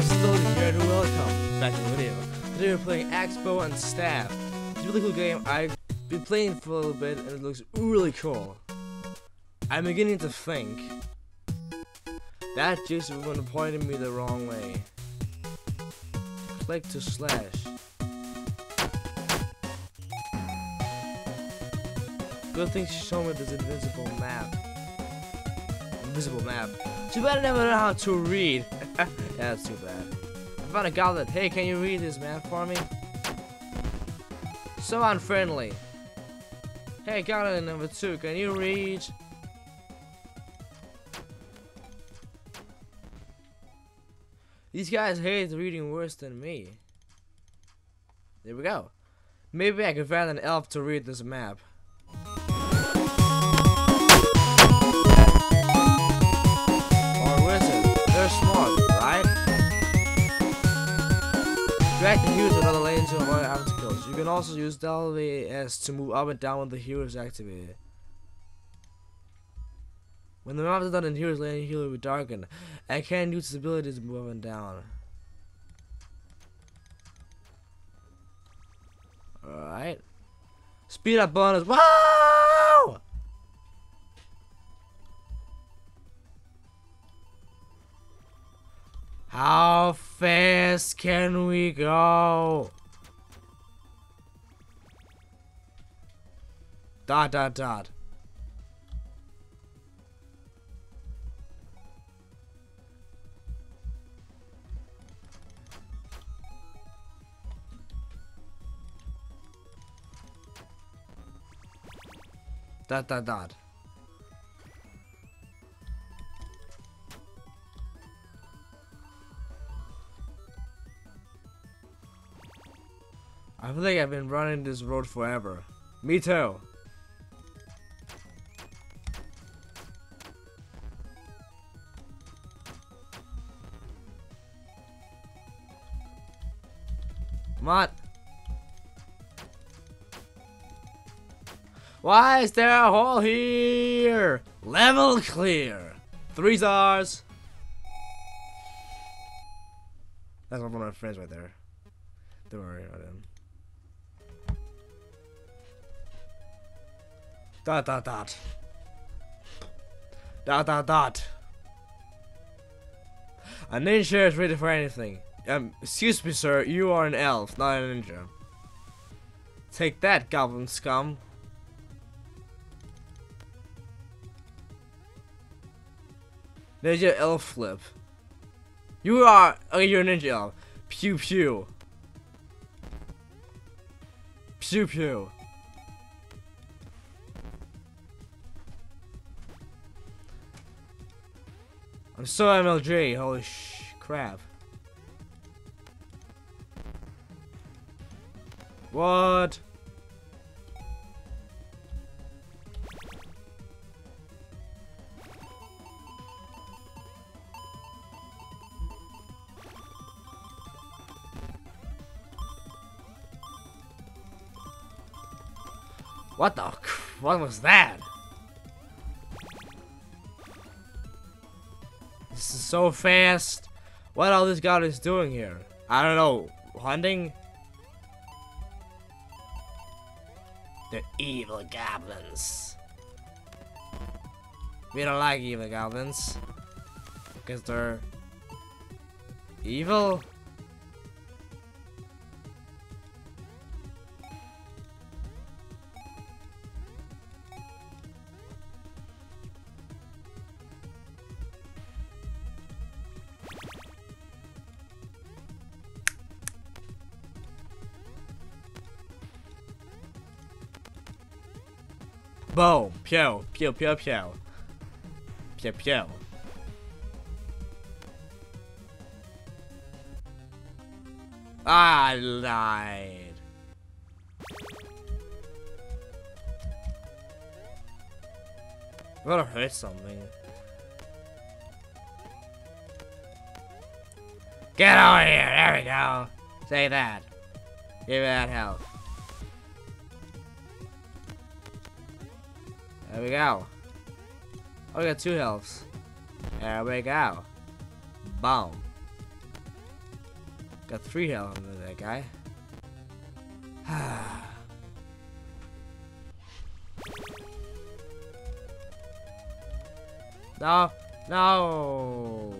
Absolutely, very welcome back to the video. Today we're playing Axe Bow and Staff. It's a really cool game. I've been playing for a little bit and it looks really cool. I'm beginning to think that Jason would have pointed me the wrong way. Click to slash. Good thing she showed me this invisible map. Too bad I never know how to read. Yeah, that's too bad. I found a goblin. Hey, can you read this map for me? So unfriendly. Hey, goblin number 2, can you read? These guys hate reading worse than me. There we go. Maybe I can find an elf to read this map. Smart, right? Drag the heroes with other lanes to avoid obstacles. You can also use WAS to move up and down when the hero is activated. When the map is done in hero's lane, healer will be darkened. I can use this ability to move up and down. Alright. Speed up bonus. Wow! How fast can we go? ... ... I feel like I've been running this road forever. Me too. Come on. Why is there a hole here? Level clear. 3 stars. That's one of my friends right there. Don't worry about him. ... A ninja is ready for anything. Excuse me, sir, you are an elf, not a ninja. Take that, goblin scum. Ninja elf flip. You are... okay, you're a ninja elf. Pew pew. Pew pew. I'm so MLG, holy crap. What? What the what was that? This is so fast. What all this god is doing here? I don't know. Hunting? They're evil goblins. We don't like evil goblins. Because they're evil? Boom! Pew! Pew! Pew! Pew! Pew! Pew! I lied. I gotta hurt something. Get over here! There we go. Say that. Give me that health. There we go. Oh, we got 2 healths. There we go. Boom. Got 3 health out of that guy. No, no!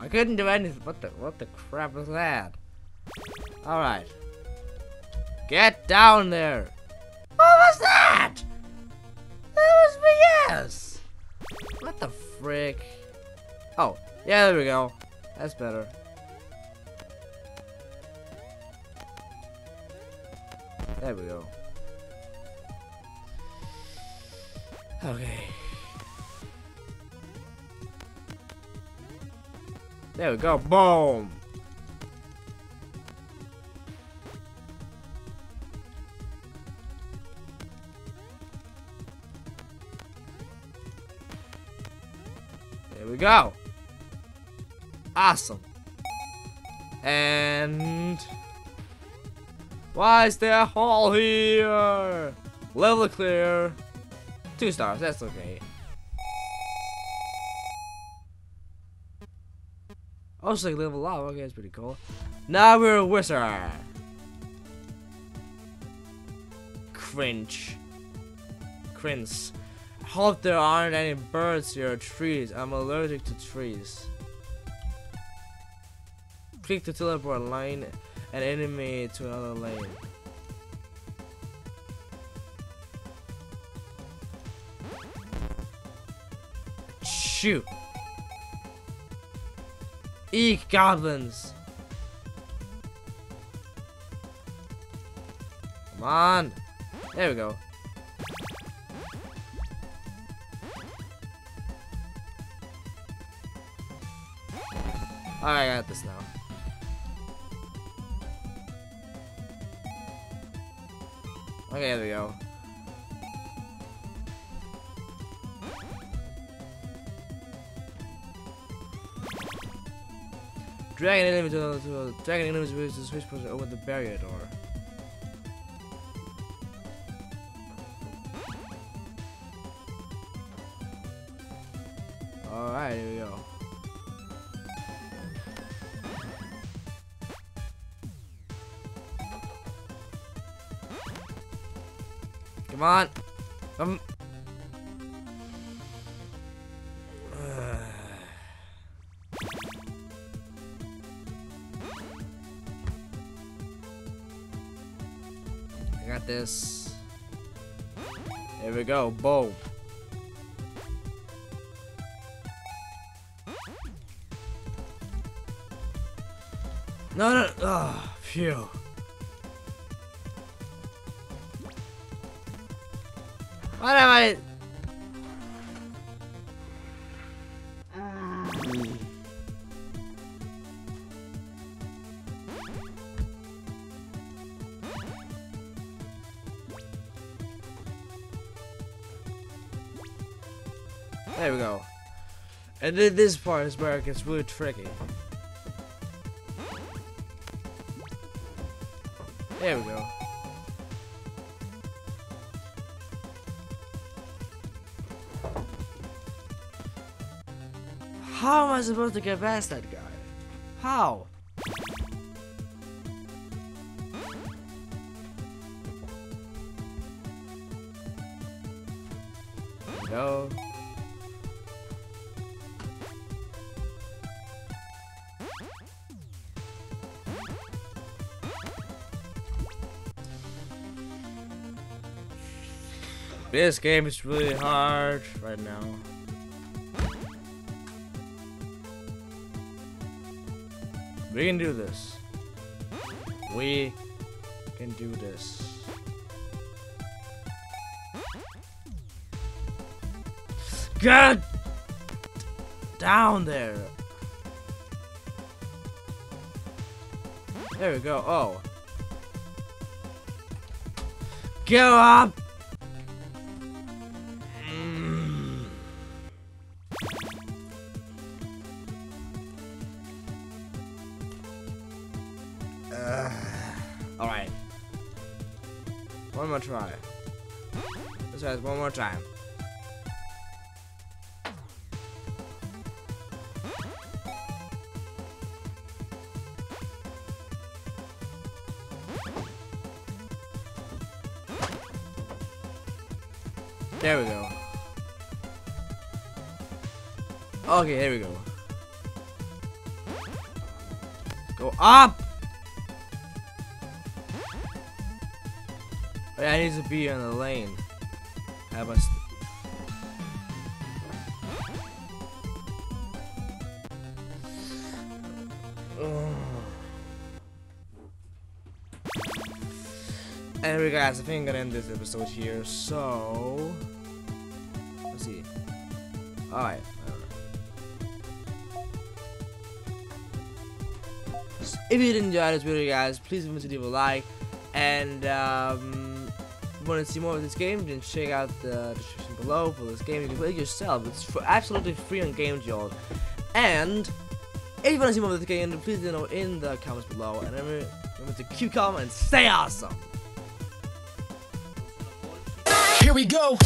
I couldn't do anything. What the crap was that? All right, get down there. What was that? That was BS. What the frick? Oh, yeah, there we go. That's better. There we go. Okay. There we go. Boom. There we go. Awesome. And why is there a hole here? Level clear. 2 stars. That's okay. Also level up, okay, that's pretty cool. Now we're a wizard. Cringe. Cringe. Hope there aren't any birds here or trees. I'm allergic to trees. Click to teleport line an enemy to another lane. Shoot. Eek, goblins! Come on! There we go. Alright, I got this now. Okay, there we go. Dragon enemies to switch position over the barrier door. Alright, here we go. Come on! Come! I got this. There we go. Boom. No, no. Oh, phew. What am I? There we go. And then this part is where it gets really tricky. There we go. How am I supposed to get past that guy? How? Go. This game is really hard right now. We can do this. We can do this. Get down there. There we go. Oh. Get up. Alright. One more try. Let's try this one more time. There we go. Okay, there we go. Go up! Wait, I need to be in the lane. I must. Anyway, guys, I think I'm gonna end this episode here. So, let's see. Alright. If you did enjoy this video, guys, please remember to leave a like. And want to see more of this game? Then check out the description below for this game. You can play it yourself. It's for absolutely free on GameJolt. And if you want to see more of this game, please let me know in the comments below. And remember to keep calm and stay awesome. Here we go.